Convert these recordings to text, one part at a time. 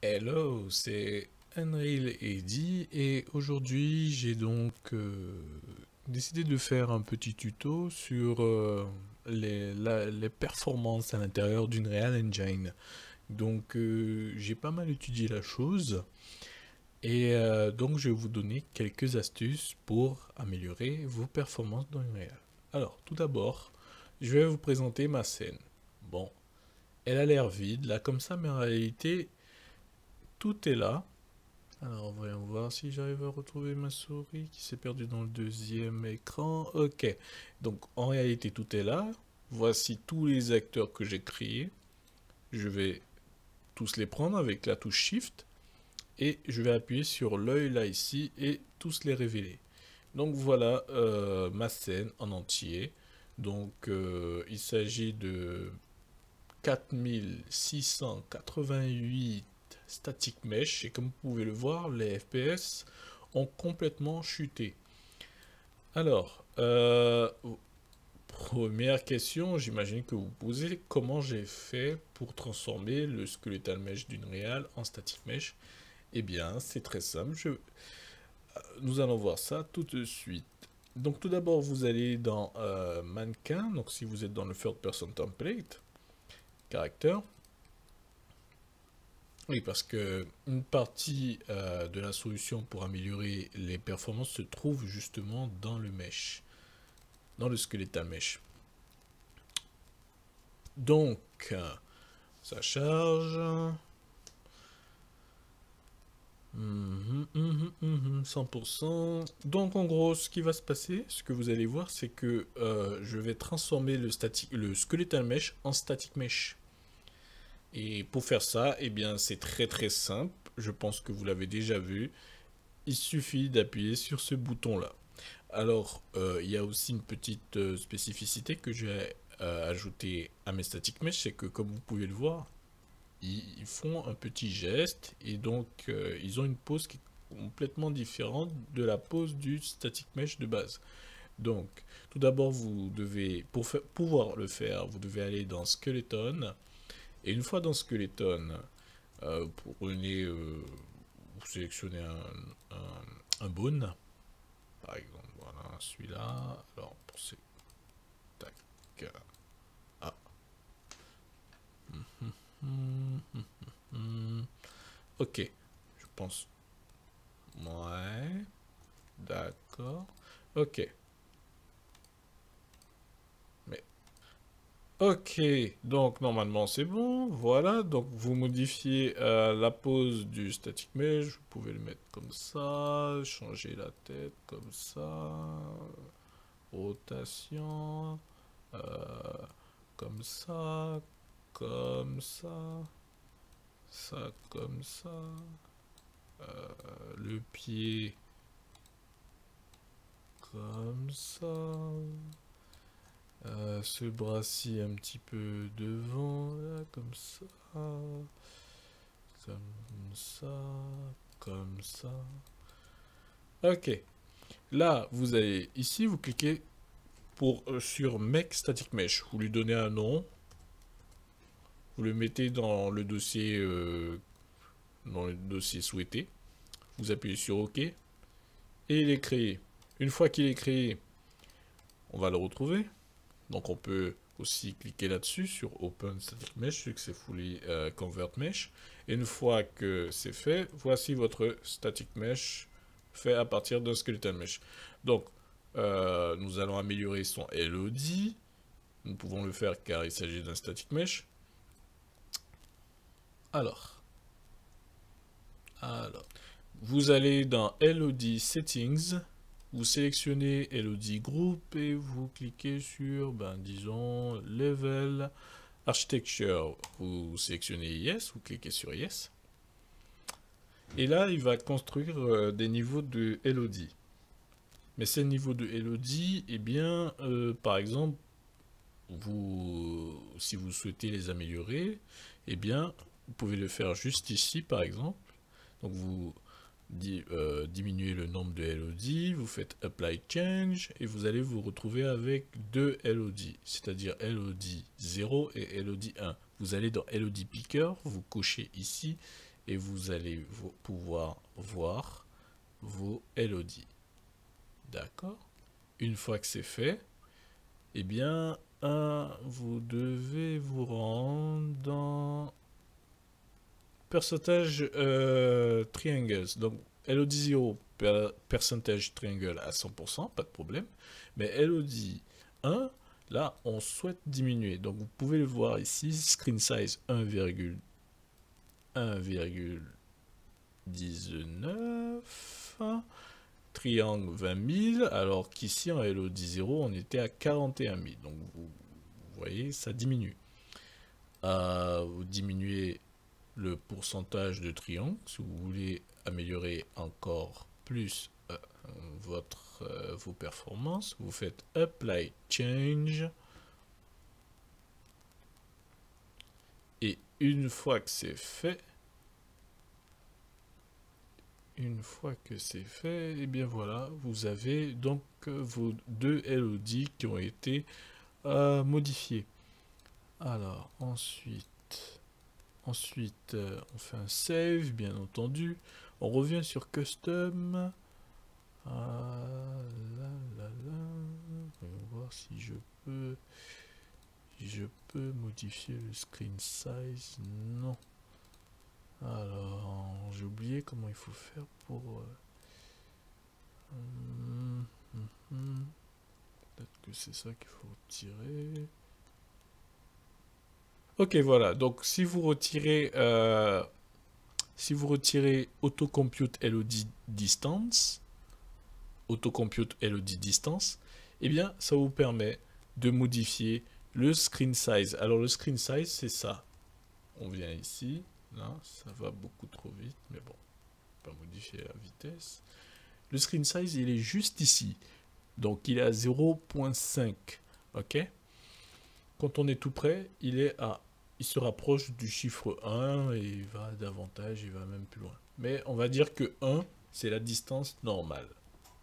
Hello, c'est Unreal Eddy et aujourd'hui j'ai donc décidé de faire un petit tuto sur les performances à l'intérieur d'une Unreal Engine. Donc j'ai pas mal étudié la chose et donc je vais vous donner quelques astuces pour améliorer vos performances dans Unreal. Alors tout d'abord, je vais vous présenter ma scène. Bon, elle a l'air vide là comme ça, mais en réalité tout est là. Alors voyons voir si j'arrive à retrouver ma souris qui s'est perdue dans le deuxième écran. Ok, donc en réalité tout est là. Voici tous les acteurs que j'ai créés. Je vais tous les prendre avec la touche Shift et je vais appuyer sur l'œil là ici et tous les révéler. Donc voilà ma scène en entier. Donc il s'agit de 4688 static mesh et comme vous pouvez le voir, les FPS ont complètement chuté. Alors première question, j'imagine que vous vous posez comment j'ai fait pour transformer le skeletal mesh d'Unreal en static mesh. Eh bien c'est très simple, nous allons voir ça tout de suite. Donc tout d'abord vous allez dans mannequin, donc si vous êtes dans le third person template caractère. Oui, parce que une partie de la solution pour améliorer les performances se trouve justement dans le mesh, dans le skeletal mesh. Donc, ça charge. Mmh, mmh, mmh, 100%. Donc en gros, ce qui va se passer, ce que vous allez voir, c'est que je vais transformer le skeletal mesh en static mesh. Et pour faire ça, eh bien, c'est très simple. Je pense que vous l'avez déjà vu. Il suffit d'appuyer sur ce bouton-là. Alors, il y a aussi une petite spécificité que j'ai ajoutée à mes static mesh, c'est que comme vous pouvez le voir, ils font un petit geste et donc ils ont une pose qui est complètement différente de la pose du static mesh de base. Donc, tout d'abord, vous devez, pouvoir le faire, vous devez aller dans Skeleton. Et une fois dans Skeleton, vous sélectionnez un bone, par exemple, voilà, celui-là. Alors, pour ces... Tac. Ah. Ok, je pense. Ouais. D'accord. Ok. Ok, donc normalement c'est bon, voilà, donc vous modifiez la pose du static mesh, vous pouvez le mettre comme ça, changer la tête comme ça, rotation, comme ça, ça comme ça, le pied comme ça. Ce bras-ci un petit peu devant, là, comme ça, comme ça, comme ça. Ok. Là, vous allez ici, vous cliquez sur Make Static Mesh. Vous lui donnez un nom. Vous le mettez dans le dossier, souhaité. Vous appuyez sur OK et il est créé. Une fois qu'il est créé, on va le retrouver. Donc on peut aussi cliquer là-dessus sur Open Static Mesh, Successfully Convert Mesh. Et une fois que c'est fait, voici votre Static Mesh fait à partir d'un Skeletal Mesh. Donc nous allons améliorer son LOD. Nous pouvons le faire car il s'agit d'un Static Mesh. Alors, vous allez dans LOD Settings. Vous sélectionnez LOD Group et vous cliquez sur, disons, Level Architecture. Vous sélectionnez Yes, vous cliquez sur Yes. Et là, il va construire des niveaux de LOD. Mais ces niveaux de LOD, eh bien, par exemple, si vous souhaitez les améliorer, eh bien, vous pouvez le faire juste ici, par exemple. Donc, vous... diminuer le nombre de LOD, vous faites Apply Change et vous allez vous retrouver avec deux LOD, c'est-à-dire LOD 0 et LOD 1. Vous allez dans LOD Picker, vous cochez ici et vous allez pouvoir voir vos LOD. D'accord? Une fois que c'est fait, eh bien, vous devez vous rendre dans percentage triangles. Donc, LOD 0, percentage triangle à 100%, pas de problème. Mais LOD 1, là, on souhaite diminuer. Donc, vous pouvez le voir ici, screen size 1,19, triangle 20 000, alors qu'ici, en LOD 0, on était à 41 000. Donc, vous voyez, ça diminue. Vous diminuez le pourcentage de triangle, si vous voulez améliorer encore plus vos performances, vous faites Apply Change. Et une fois que c'est fait, et bien voilà, vous avez donc vos deux LOD qui ont été modifiés. Alors, ensuite, on fait un save, bien entendu. On revient sur Custom. On va voir si je peux modifier le screen size. Non. Alors, j'ai oublié comment il faut faire pour... Peut-être que c'est ça qu'il faut retirer. Ok, voilà, donc si vous retirez autocompute LOD distance, eh bien ça vous permet de modifier le screen size. Alors le screen size, c'est ça. On vient ici, là, ça va beaucoup trop vite, mais bon, on va modifier la vitesse. Le screen size, il est juste ici. Donc il est à 0.5. Ok? Quand on est tout près, il est à... Il se rapproche du chiffre 1 et il va davantage, il va même plus loin. Mais on va dire que 1, c'est la distance normale.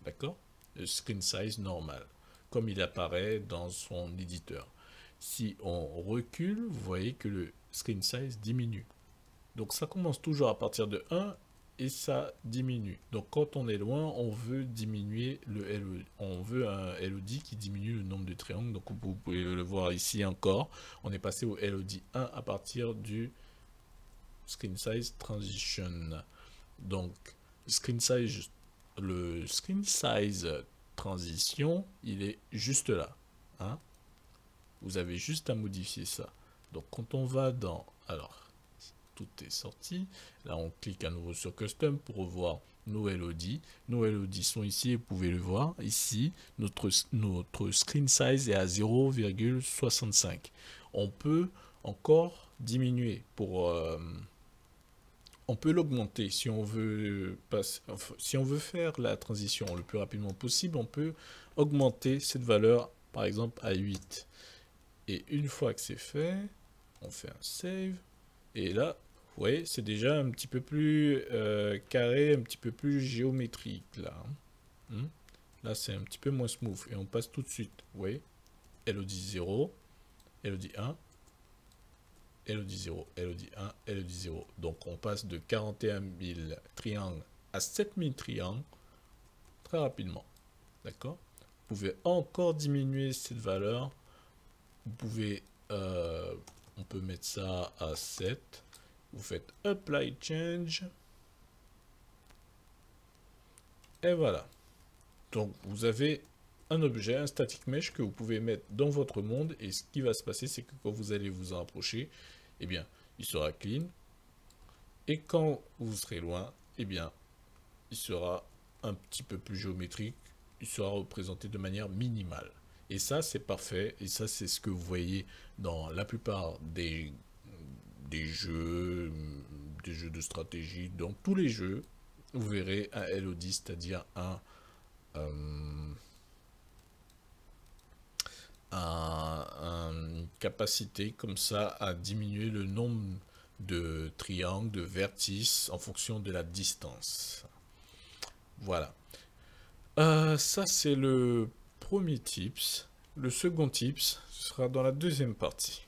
D'accord? Le screen size normal, comme il apparaît dans son éditeur. Si on recule, vous voyez que le screen size diminue. Donc ça commence toujours à partir de 1 et ça diminue. Donc quand on est loin, on veut diminuer le LOD. On veut un LOD qui diminue le nombre de triangles. Donc vous pouvez le voir ici encore. On est passé au LOD 1 à partir du screen size transition. Donc le screen size transition, il est juste là. Hein? Vous avez juste à modifier ça. Donc quand on va dans... Alors... Tout est sorti. Là, on clique à nouveau sur Custom pour revoir nos LOD. Nos LOD sont ici et vous pouvez le voir. Ici, notre screen size est à 0,65. On peut encore diminuer pour... on peut l'augmenter si on veut passer, si on veut faire la transition le plus rapidement possible. On peut augmenter cette valeur, par exemple, à 8. Et une fois que c'est fait, on fait un save. Et là, vous voyez, c'est déjà un petit peu plus carré, un petit peu plus géométrique, là. Là, c'est un petit peu moins smooth. Et on passe tout de suite, vous voyez, LOD 0, LOD 1, LOD 0, LOD 1, LOD 0. Donc, on passe de 41 000 triangles à 7 000 triangles très rapidement. D'accord? Vous pouvez encore diminuer cette valeur. Vous pouvez... on peut mettre ça à 7. Vous faites Apply Change. Et voilà. Donc, vous avez un objet, un static mesh que vous pouvez mettre dans votre monde. Et ce qui va se passer, c'est que quand vous allez vous en approcher, eh bien, il sera clean. Et quand vous serez loin, eh bien, il sera un petit peu plus géométrique. Il sera représenté de manière minimale. Et ça, c'est parfait. Et ça, c'est ce que vous voyez dans la plupart des jeux de stratégie. Dans tous les jeux, vous verrez un LOD, c'est-à-dire une capacité comme ça à diminuer le nombre de triangles, de vertices, en fonction de la distance. Voilà. Ça, c'est le premier tips. Le second tips sera dans la deuxième partie.